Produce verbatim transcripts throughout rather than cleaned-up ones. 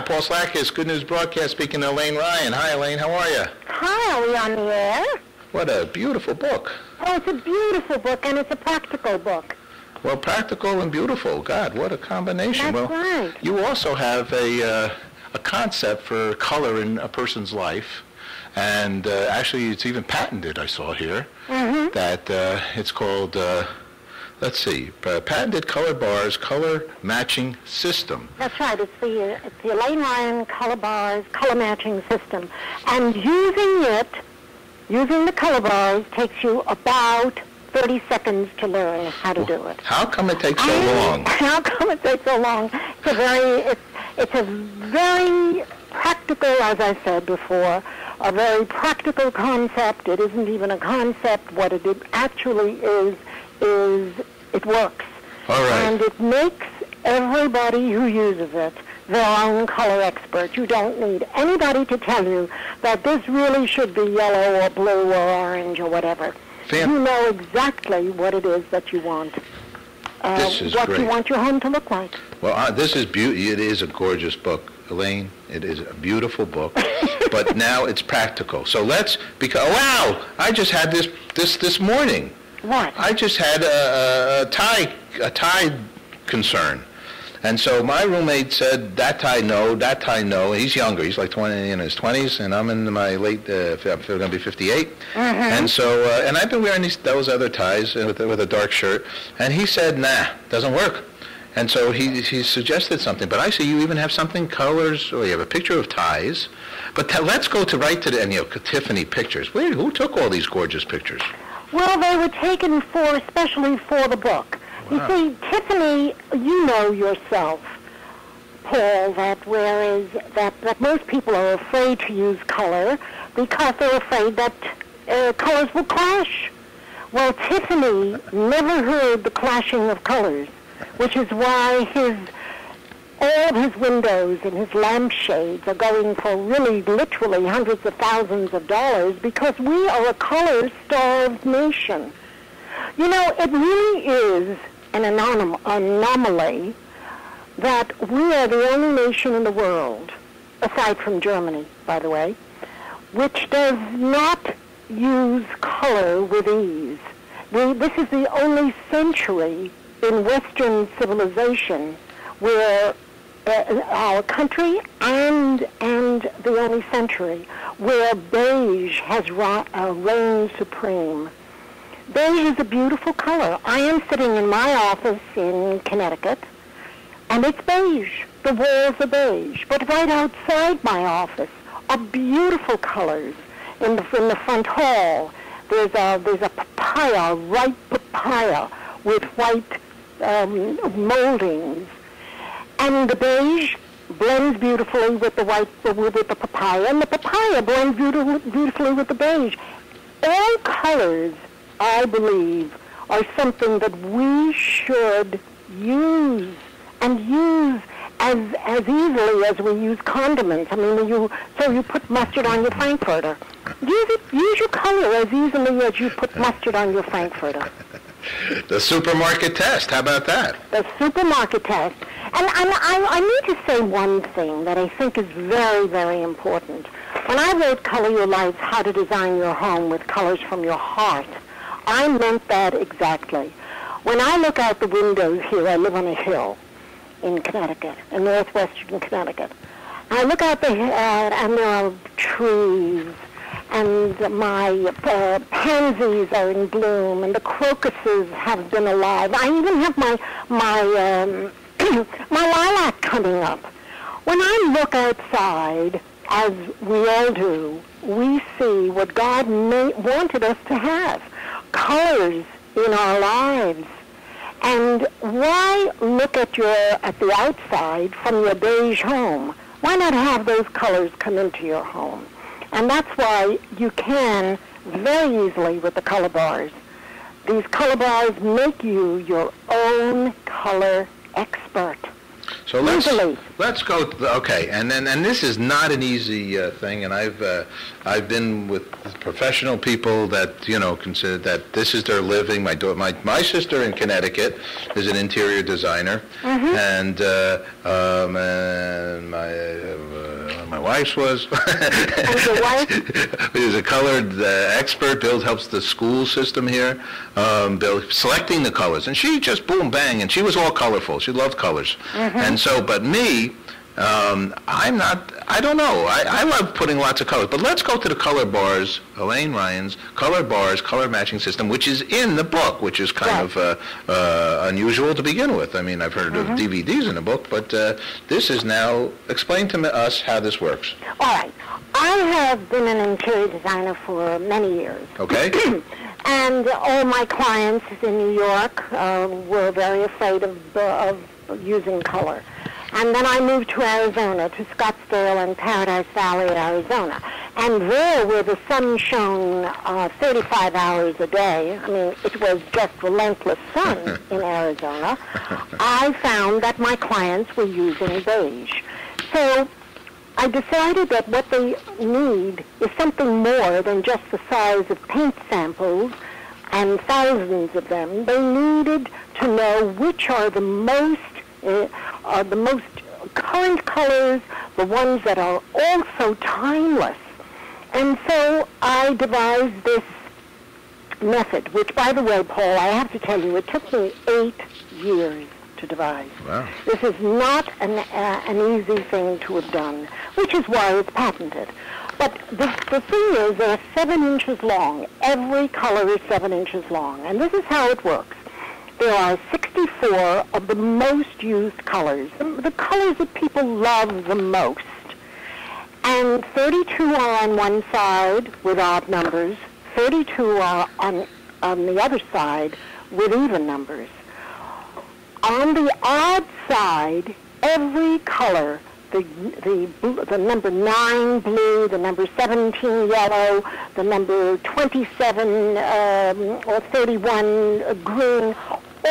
Hi, Paul Slatkus, Good News Broadcast, speaking to Elaine Ryan. Hi, Elaine, how are you? Hi, are we on the air? What a beautiful book. Oh, it's a beautiful book, and it's a practical book. Well, practical and beautiful. God, what a combination. That's well, right. You also have a, uh, a concept for color in a person's life, and uh, actually it's even patented, I saw here, mm-hmm. that uh, it's called, uh, let's see, uh, patented color bars color matching system. That's right. It's the, it's the Elaine Ryan color bars color matching system. And using it, using the color bars, takes you about thirty seconds to learn how to do it. How come it takes so I, long? How come it takes so long? It's a very, it's, it's a very practical, as I said before, a very practical concept. It isn't even a concept. What it actually is, is it works. All right. And it makes everybody who uses it their own color expert. You don't need anybody to tell you that this really should be yellow or blue or orange or whatever. Fam- you know exactly what it is that you want. Uh, this is what great. You want your home to look like. Well, uh, this is beauty. It is a gorgeous book, Elaine. It is a beautiful book, but now it's practical. So let's because wow! I just had this this this morning. What? I just had a, a tie a tie concern. And so my roommate said, that tie, no, that tie, no. He's younger. He's like twenty in his twenties, and I'm in my late, uh, I'm going to be fifty-eight. Mm-hmm. And so, uh, and I've been wearing these, those other ties with, with a dark shirt. And he said, nah, doesn't work. And so he, he suggested something. But I see you even have something, colors, or you have a picture of ties. But t- let's go to right to the, and you know, Tiffany Pictures. Where, who took all these gorgeous pictures? Well, they were taken for, especially for the book. You see, Tiffany, you know yourself, Paul, that whereas that, that most people are afraid to use color because they're afraid that uh, colors will clash. Well, Tiffany never heard the clashing of colors, which is why his all his windows and his lampshades are going for really literally hundreds of thousands of dollars, because we are a color-starved nation. You know, it really is an anom- anomaly that we are the only nation in the world, aside from Germany, by the way, which does not use color with ease. We, this is the only century in Western civilization where uh, our country and and the only century where beige has ra- uh, reigned supreme. Beige is a beautiful color. I am sitting in my office in Connecticut, and it's beige. The walls are beige. But right outside my office are beautiful colors. In the, in the front hall, there's a, there's a papaya, ripe papaya, with white um, moldings. And the beige blends beautifully with the white, with the papaya, and the papaya blends beautiful, beautifully with the beige. All colors, I believe, are something that we should use and use as as easily as we use condiments. I mean, you so you put mustard on your Frankfurter. Use it, use your color as easily as you put mustard on your Frankfurter. The supermarket test. How about that? The supermarket test. And, and I, I need to say one thing that I think is very, very important. When I wrote Color Your Life, How to Design Your Home with Colors from Your Heart, I meant that exactly. When I look out the windows here, I live on a hill in Connecticut, in northwestern Connecticut. I look out the hill, uh, and there are trees, and my uh, pansies are in bloom, and the crocuses have been alive. I even have my my um, my lilac coming up. When I look outside, as we all do, we see what God may- wanted us to have. Colors in our lives. And why look at your at the outside from your beige home? Why not have those colors come into your home? And that's why you can very easily with the color bars. These color bars make you your own color expert. So let's Easily. let's go. The, okay, and then and this is not an easy uh, thing. And I've uh, I've been with professional people that you know consider that this is their living. My do my my sister in Connecticut is an interior designer, mm-hmm. and uh, um, and my uh, my wife's was. And your wife is a colored uh, expert. Bill helps the school system here. Um, Bill selecting the colors, and she just boom bang, and she was all colorful. She loved colors, mm-hmm. and. So, but me, um, I'm not, I don't know. I, I love putting lots of colors. But let's go to the color bars, Elaine Ryan's color bars, color matching system, which is in the book, which is kind yeah. of uh, uh, unusual to begin with. I mean, I've heard mm-hmm. of D V Ds in the book, but uh, this is now, explain to us how this works. All right. I have been an interior designer for many years. Okay. And all my clients in New York uh, were very afraid of, uh, of using color. And then I moved to Arizona, to Scottsdale and Paradise Valley, Arizona. And there, where the sun shone uh, thirty-five hours a day, I mean, it was just relentless sun in Arizona, I found that my clients were using beige. So I decided that what they need is something more than just the size of paint samples and thousands of them. They needed to know which are the most Uh, are the most current colors, the ones that are also timeless. And so I devised this method, which, by the way, Paul, I have to tell you, it took me eight years to devise. Wow. This is not an, uh, an easy thing to have done, which is why it's patented. But the, the thing is, they're seven inches long. Every color is seven inches long. And this is how it works. There are sixty-four of the most used colors, the colors that people love the most. And thirty-two are on one side with odd numbers, thirty-two are on, on the other side with even numbers. On the odd side, every color, the, the, the number nine blue, the number seventeen yellow, the number twenty-seven um, or thirty-one green,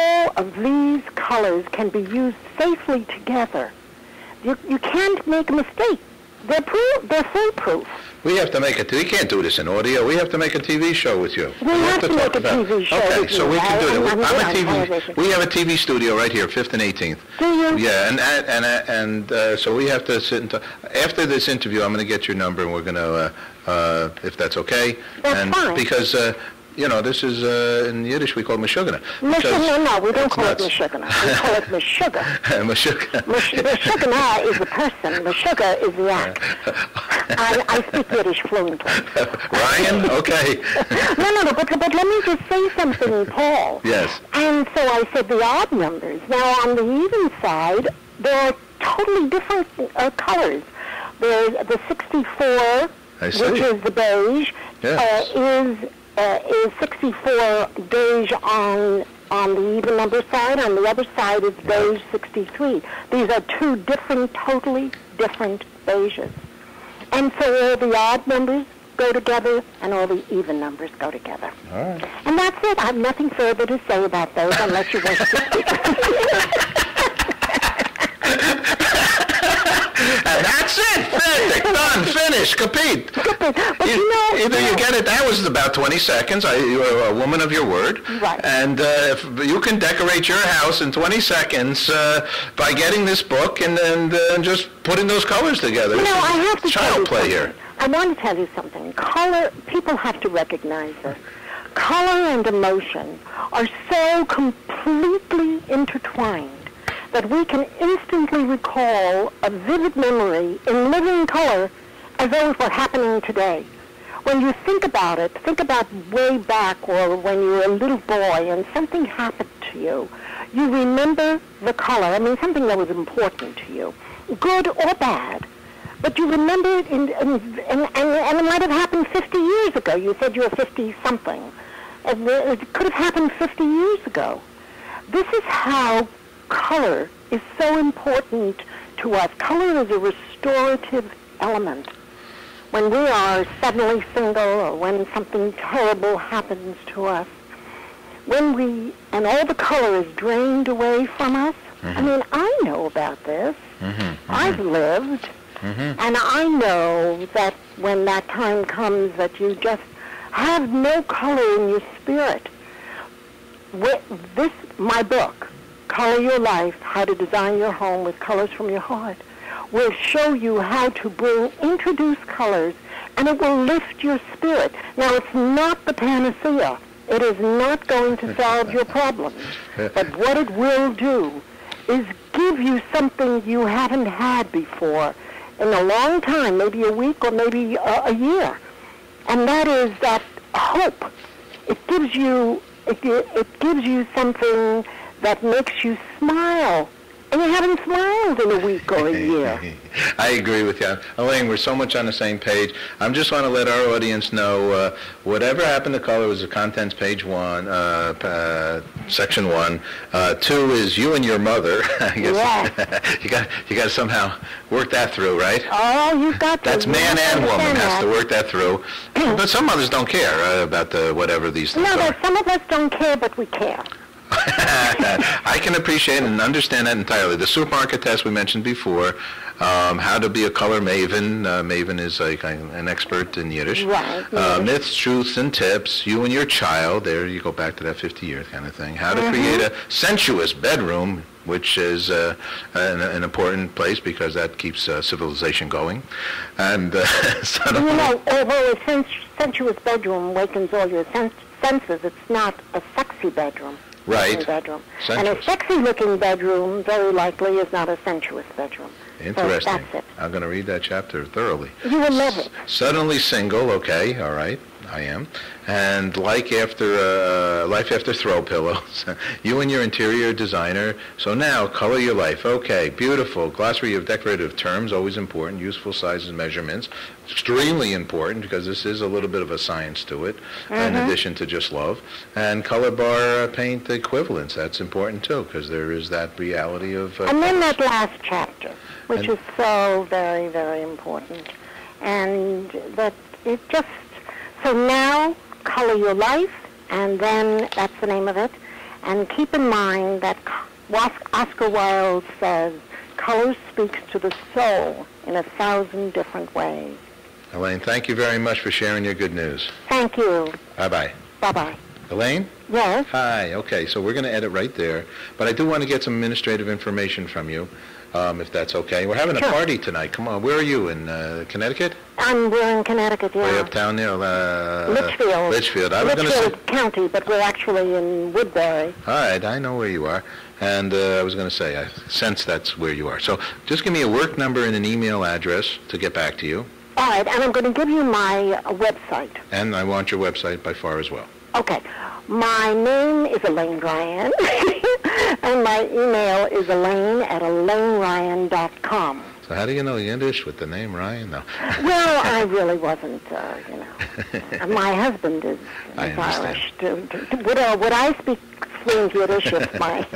all of these colors can be used safely together. You, you can't make a mistake. They're, proof, they're foolproof. We have to make a, we can't do this in audio. We have to make a T V show with you. We, we have, have to, to talk make a about, T V show okay, with so you. We can do I, it. I'm, I'm a T V, we have a T V studio right here, fifth and eighteenth. Do you? Yeah, and, and, and uh, so we have to sit and talk. After this interview, I'm going to get your number, and we're going to, uh, uh, if that's okay. That's and fine. Because... Uh, you know, this is, uh, in Yiddish, we call it meshugana. No, no, we don't call nuts. it meshugana. We call it meshuga. Meshuga. Meshugana is the person. Meshuga is the act. I, I speak Yiddish fluently. Ryan, okay. no, no, no, but, but let me just say something, Paul. Yes. And so I said the odd numbers. Now, on the even side, there are totally different uh, colors. There's the sixty-four, which is the beige, yes. uh, is... Uh, is sixty-four beige on on the even number side. On the other side is beige sixty-three. These are two different, totally different beiges. And so all the odd numbers go together, and all the even numbers go together. All right. And that's it. I have nothing further to say about those, unless you want to speak. And that's it. Perfect. Done. Finished. Complete. But you, you know, either you get it. That was about twenty seconds. I, you're a woman of your word. Right. And uh, if you can decorate your house in twenty seconds uh, by getting this book and and uh, just putting those colors together. You know, I have to child play here. I want to tell you something. Color. People have to recognize this. Color and emotion are so completely intertwined that we can instantly recall a vivid memory in living color as though it were happening today. When you think about it, think about way back or when you were a little boy and something happened to you. You remember the color, I mean something that was important to you, good or bad, but you remember it in, in, in, and, and it might have happened fifty years ago. You said you were fifty-something. It could have happened fifty years ago. This is how color is so important to us. Color is a restorative element. When we are suddenly single or when something terrible happens to us, when we, and all the color is drained away from us, Mm-hmm. I mean, I know about this. Mm-hmm. Mm-hmm. I've lived. Mm-hmm. And I know that when that time comes that you just have no color in your spirit. With this, my book, Color Your Life, How to Design Your Home with Colors from Your Heart, will show you how to bring, introduce colors, and it will lift your spirit. Now, it's not the panacea. It is not going to solve your problems. But what it will do is give you something you haven't had before in a long time, maybe a week or maybe a, a year. And that is that hope. It gives you, it, it gives you something that makes you smile. And you haven't smiled in a week or a year. I agree with you. Elaine, we're so much on the same page. I just want to let our audience know, uh, whatever happened to color was the contents page one, uh, uh, section one. Uh, two is you and your mother. I guess. Yeah. you got you got to somehow work that through, right? Oh, you've got to. That's man and woman has to work that through. But some mothers don't care uh, about the whatever these things no, are. No, some of us don't care, but we care. I can appreciate and understand that entirely. The supermarket test we mentioned before, um, how to be a color maven. Uh, maven is like an expert in Yiddish. Right. Uh, yes. Myths, truths, and tips. You and your child. There you go back to that fifty-year kind of thing. How to mm-hmm. create a sensuous bedroom, which is uh, an, an important place because that keeps uh, civilization going. And uh, so you know, although a sen sensuous bedroom wakens all your sen senses, it's not a sexy bedroom. Right. Bedroom. And a sexy-looking bedroom, very likely, is not a sensuous bedroom. Interesting. So that's it. I'm going to read that chapter thoroughly. You will love it. S suddenly single, okay, all right, I am. And like after, uh, life after throw pillows, you and your interior designer. So now, color your life, okay, beautiful. Glossary of decorative terms, always important, useful sizes, measurements. Extremely important because this is a little bit of a science to it, mm-hmm. in addition to just love. And color bar paint equivalents, that's important too because there is that reality of... Uh, and then that last chapter, which is so very, very important. And that it just... So now, color your life, and then that's the name of it. And keep in mind that Oscar Wilde says, color speaks to the soul in a thousand different ways. Elaine, thank you very much for sharing your good news. Thank you. Bye-bye. Bye-bye. Elaine? Yes? Hi. Okay, so we're going to edit right there. But I do want to get some administrative information from you, um, if that's okay. We're having sure. a party tonight. Come on. Where are you, in uh, Connecticut? I'm, we're in Connecticut, yeah. Way uptown there? Uh, Litchfield. Litchfield. I was Litchfield say, County, but we're actually in Woodbury. All right. I know where you are. And uh, I was going to say, I sense that's where you are. So just give me a work number and an email address to get back to you. All right. And I'm going to give you my uh, website. And I want your website by far as well. Okay. My name is Elaine Ryan, and my email is Elaine at Elaine Ryan dot com. So how do you know Yiddish with the name Ryan, though? Well, I really wasn't, uh, you know. My husband is, is Irish. To, to, to, would, uh, would I speak fluent Yiddish with my...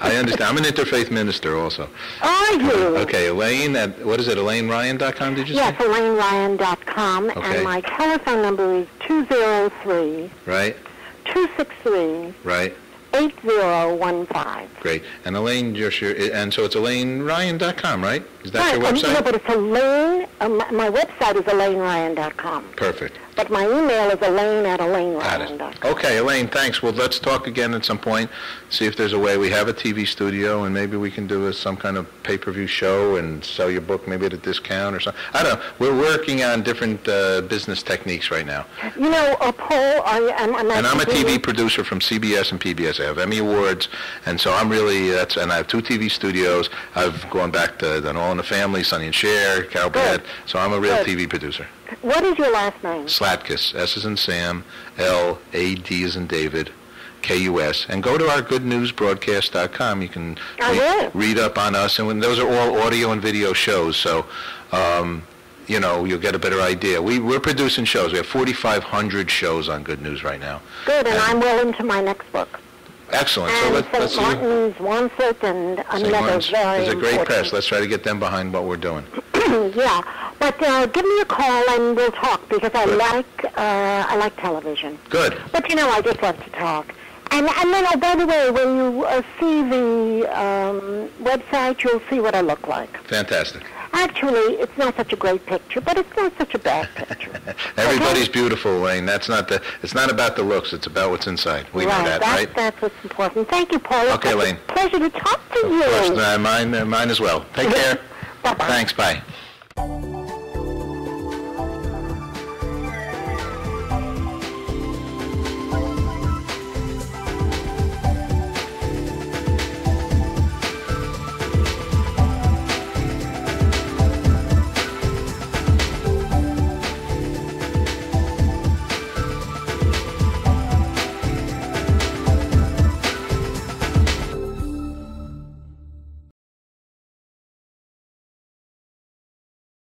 I understand. I'm an interfaith minister also. Are you? Okay, Elaine at, what is it, Elaine Ryan dot com, did you yes, say? Yes, Elaine Ryan dot com, okay. And my telephone number is two oh three... Right. two six three... Right. eight zero one five. Great. And Elaine, you're sure, and so it's Elaine Ryan dot com, right? Is that right, your website? No, but it's Elaine. Uh, my, my website is Elaine Ryan dot com. Perfect. But my email is Elaine at Elaine Ryan dot com. Got it. Okay, Elaine, thanks. Well, let's talk again at some point, see if there's a way. We have a T V studio, and maybe we can do a, some kind of pay-per-view show and sell your book maybe at a discount or something. I don't know. We're working on different uh, business techniques right now. You know, uh, Paul, I, I'm, I'm And I'm a T V producer from C B S and P B S. I have Emmy Awards, and so I'm really, that's, and I have two T V studios. I've gone back to done All in the Family, Sonny and Cher, Carol Burnett, so I'm a real Good. T V producer. What is your last name? Slatkus. S is in Sam, L, A, D is in David, K U S. And go to our good news broadcast dot com. You can re read up on us. And when, those are all audio and video shows, so, um, you know, you'll get a better idea. We, we're producing shows. We have forty-five hundred shows on Good News right now. Good, and, and I'm well into my next book. Excellent. And so let, Saint let's Martin's wants it, and another very It's a great important. press. Let's try to get them behind what we're doing. Yeah, but uh, give me a call and we'll talk because I Good. like uh, I like television. Good. But you know, I just love to talk, And, and then, oh, by the way, when you uh, see the um, website, you'll see what I look like. Fantastic. Actually, it's not such a great picture, but it's not such a bad picture. Everybody's okay? Beautiful, Elaine. That's not the. It's not about the looks. It's about what's inside. We right, know that, that's, right? That's what's important. Thank you, Paul. Okay, it's Elaine. A pleasure to talk to of you. Course, uh, mine, uh, mine as well. Take care. Bye-bye. Thanks. Bye.